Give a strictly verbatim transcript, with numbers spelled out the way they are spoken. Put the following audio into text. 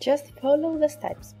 Just follow the steps.